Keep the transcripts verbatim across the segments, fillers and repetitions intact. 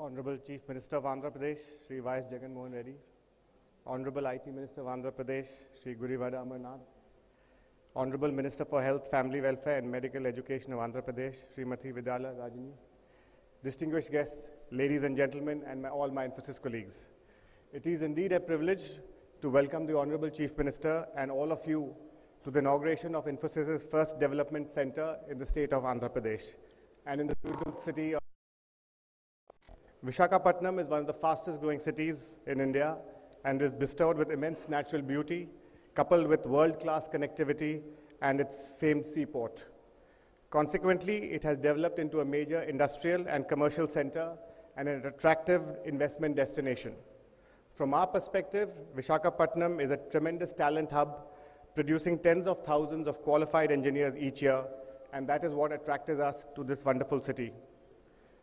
Honorable Chief Minister of Andhra Pradesh, Shri Vice Jagan Mohan Reddy, Honorable I T Minister of Andhra Pradesh, Shri Gurivada Amarnath, Honorable Minister for Health, Family Welfare and Medical Education of Andhra Pradesh, Srimati Vidala Rajini, distinguished guests, ladies and gentlemen, and my, all my Infosys colleagues. It is indeed a privilege to welcome the Honorable Chief Minister and all of you to the inauguration of Infosys's first development center in the state of Andhra Pradesh. And in the beautiful city of Visakhapatnam is one of the fastest growing cities in India and is bestowed with immense natural beauty, coupled with world-class connectivity and its famed seaport. Consequently, it has developed into a major industrial and commercial center and an attractive investment destination. From our perspective, Visakhapatnam is a tremendous talent hub, producing tens of thousands of qualified engineers each year, and that is what attracted us to this wonderful city.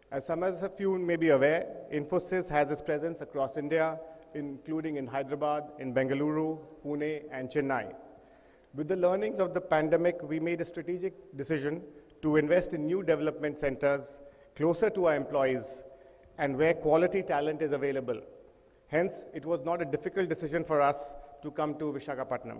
As some of you may be aware, Infosys has its presence across India, including in Hyderabad, in Bengaluru, Pune, and Chennai. With the learnings of the pandemic, we made a strategic decision to invest in new development centers closer to our employees and where quality talent is available. Hence, it was not a difficult decision for us to come to Visakhapatnam.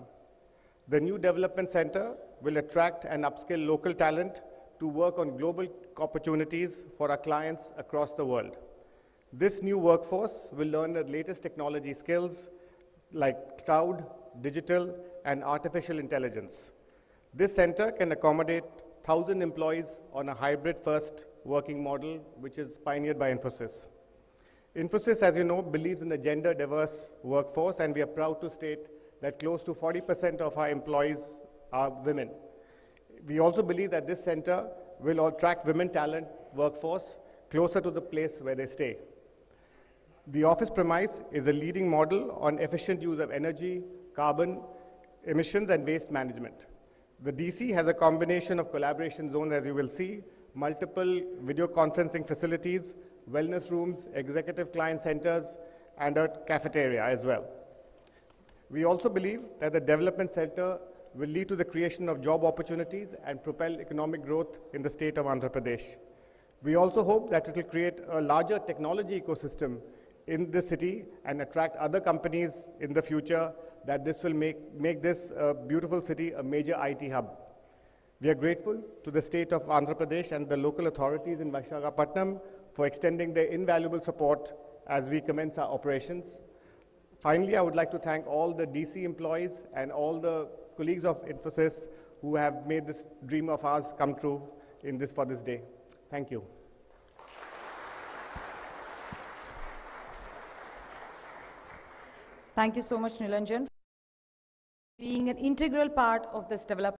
The new development center will attract and upskill local talent to work on global opportunities for our clients across the world. This new workforce will learn the latest technology skills like cloud, digital, and artificial intelligence. This center can accommodate one thousand employees on a hybrid-first working model, which is pioneered by Infosys. Infosys, as you know, believes in a gender-diverse workforce, and we are proud to state that close to forty percent of our employees are women. We also believe that this center will attract women talent workforce closer to the place where they stay. The office premise is a leading model on efficient use of energy, carbon emissions, and waste management. The D C has a combination of collaboration zones, as you will see, multiple video conferencing facilities, wellness rooms, executive client centers, and a cafeteria as well. We also believe that the development center will lead to the creation of job opportunities and propel economic growth in the state of Andhra Pradesh. We also hope that it will create a larger technology ecosystem in the city and attract other companies in the future, that this will make, make this uh, beautiful city a major I T hub. We are grateful to the state of Andhra Pradesh and the local authorities in Visakhapatnam for extending their invaluable support as we commence our operations. Finally, I would like to thank all the D C employees and all the colleagues of Infosys who have made this dream of ours come true in this, for this day. Thank you. Thank you so much, Niranjan, for being an integral part of this development.